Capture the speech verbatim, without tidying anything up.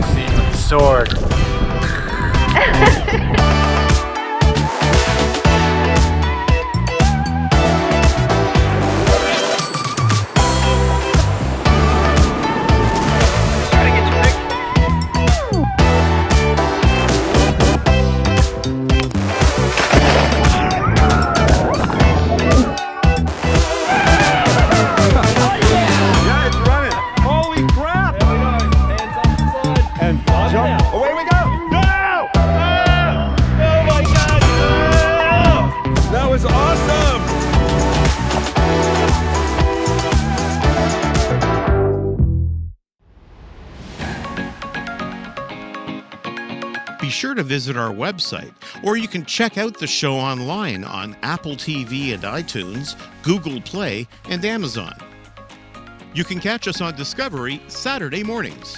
brings the sword. Be sure to visit our website, or you can check out the show online on Apple T V and iTunes, Google Play, and Amazon. You can catch us on Discovery Saturday mornings.